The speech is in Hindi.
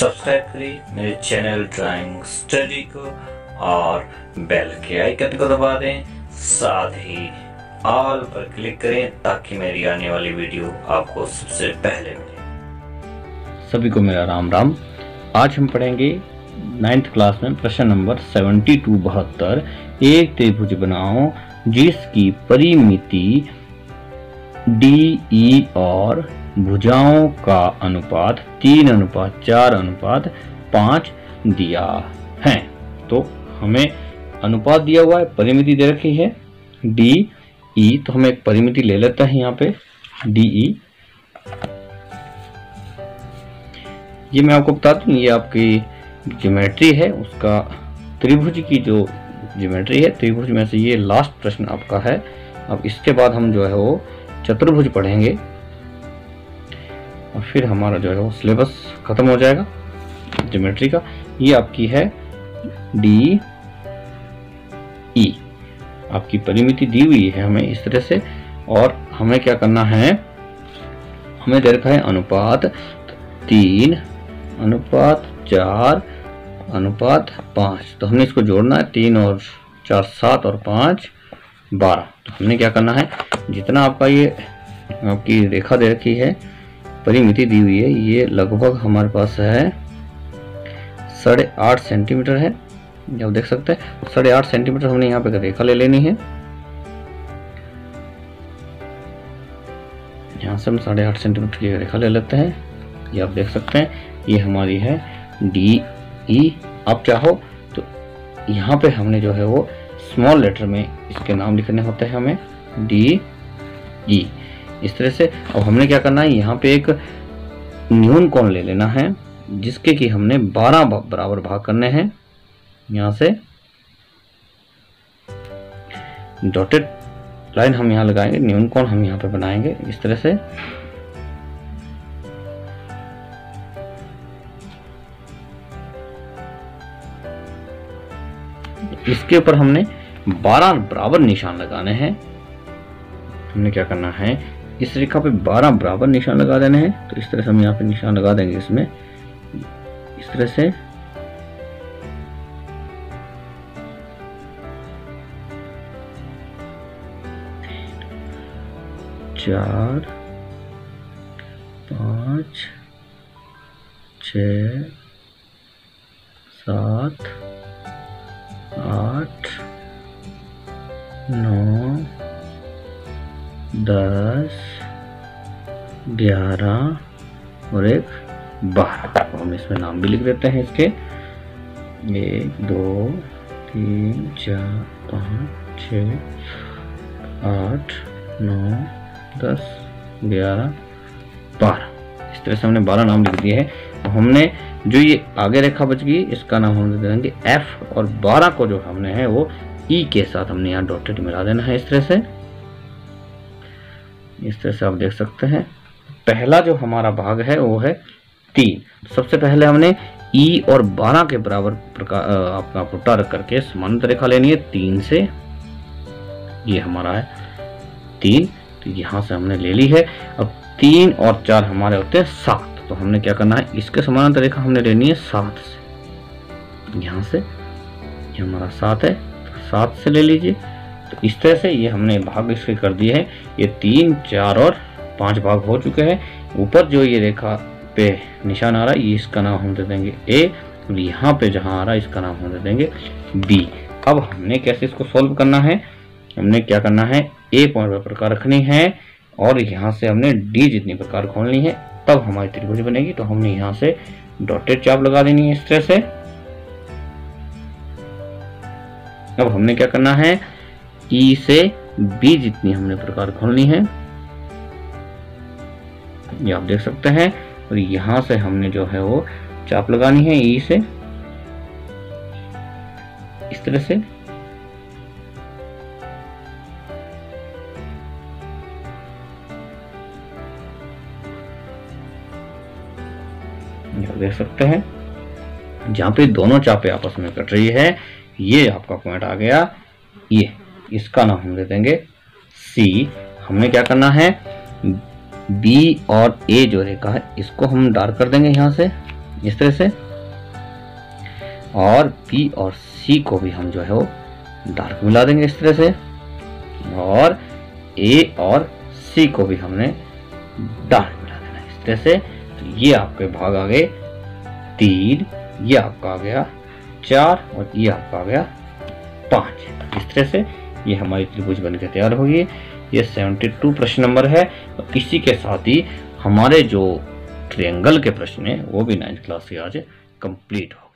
सब्सक्राइब करिए मेरे चैनल ड्राइंग स्टडी को और बेल के आइकन को दबा दें, साथ ही ऑल पर क्लिक करें ताकि मेरी आने वाली वीडियो आपको सबसे पहले मिले। सभी को मेरा राम राम। आज हम पढ़ेंगे 9th क्लास में प्रश्न नंबर 72-72। एक त्रिभुज बनाओ जिसकी परिमिति DE और भुजाओं का अनुपात 3:4:5 दिया है। तो हमें अनुपात दिया हुआ है, परिमिति दे रखी है DE, तो हमें एक परिमिति ले लेता है। यहाँ पे DE ये मैं आपको बता दूं, ये आपकी ज्योमेट्री है, उसका त्रिभुज की जो ज्योमेट्री है, त्रिभुज में से ये लास्ट प्रश्न आपका है। अब इसके बाद हम जो है वो चतुर्भुज पढ़ेंगे और फिर हमारा जो है वो सिलेबस खत्म हो जाएगा ज्योमेट्री का। ये आपकी है DE, आपकी परिमिति दी हुई है हमें इस तरह से, और हमें क्या करना है, हमें दे रखा है अनुपात 3:4:5। तो हमने इसको जोड़ना है, 3 और 4 7 और 5 12। तो हमने क्या करना है, जितना आपका ये आपकी रेखा दे रखी है, परिमिति दी हुई है, ये लगभग हमारे पास है 8.5 सेंटीमीटर है। आप देख सकते हैं 8.5 सेंटीमीटर हमने यहाँ पे रेखा ले लेनी है। यहाँ से हम 8.5 सेंटीमीटर की रेखा ले लेते हैं। ये आप देख सकते हैं, ये हमारी है DE। आप चाहो तो यहाँ पे हमने जो है वो स्मॉल लेटर में इसके नाम लिखने होते हैं हमें DE इस तरह से। अब हमने क्या करना है, यहाँ पे एक न्यून कोण ले लेना है जिसके कि हमने 12 बराबर भाग करने हैं। यहाँ से डॉटेड लाइन हम यहाँ लगाएंगे, न्यून कोण हम यहाँ पे बनाएंगे इस तरह से। इसके ऊपर हमने 12 बराबर निशान लगाने हैं। हमने क्या करना है, इस रेखा पे 12 बराबर निशान लगा देने हैं। तो इस तरह से हम यहाँ पे निशान लगा देंगे इसमें इस तरह से। चार, पाँच, 6 7 8 9 10 11 और 12। हम इसमें नाम भी लिख देते हैं इसके, 1 2 3 4 5 6 8 9 10 11 12। इस तरह से हमने 12 नाम लिख दिए हैं। हमने जो ये आगे रेखा बच गई इसका नाम हम दे देंगे F, और 12 को जो हमने है वो E के साथ हमने यहाँ डॉटेड मिला देना है इस तरह से। इस तरह से आप देख सकते हैं पहला जो हमारा भाग है वो है 3। सबसे पहले हमने E और 12 के बराबर अपना पुटार करके समांतर रेखा लेनी है 3 से। ये हमारा है 3, तो यहाँ से हमने ले ली है। अब 3 और 4 हमारे होते हैं 7, तो हमने क्या करना है, इसके समांतर रेखा हमने लेनी है 7 से। यहाँ से ये हमारा 7 है, 7 से ले लीजिए। तो इस तरह से ये हमने भाग इसके कर दिए हैं। ये 3 4 और 5 भाग हो चुके हैं। ऊपर जो ये रेखा पे निशान आ रहा है, ये इसका नाम हम दे देंगे A, और यहाँ पे जहाँ आ रहा है इसका नाम हम दे देंगे B। अब हमने कैसे इसको सॉल्व करना है, हमने क्या करना है, A पॉइंट पर प्रकार रखनी है और यहाँ से हमने D जितनी प्रकार खोलनी है, तब हमारी त्रिभुज बनेगी। तो हमने यहाँ से डॉटेड चाप लगा देनी है इस तरह से। अब हमने क्या करना है, E से B जितनी हमने प्रकार खोलनी है, ये आप देख सकते हैं, और यहां से हमने जो है वो चाप लगानी है E से इस तरह से। ये आप देख सकते हैं जहां पे दोनों चापे आपस में कट रही है, ये आपका पॉइंट आ गया, ये इसका नाम हम दे देंगे C। हमने क्या करना है, B और A जो रेखा है इसको हम डार्क कर देंगे यहाँ से इस तरह से, और बी और सी को भी हम जो है वो डार्क मिला देंगे इस तरह से, और ए और सी को भी हमने डार्क मिला देना इस तरह से। तो ये आपके भाग आ गए 3, ये आपका आ गया 4 और ये आपका आ गया 5। इस तरह से ये हमारी त्रिभुज बनकर तैयार होगी। ये 72 प्रश्न नंबर है। और इसी के साथ ही हमारे जो ट्रायंगल के प्रश्न हैं वो भी 9th क्लास के आज कंप्लीट हो।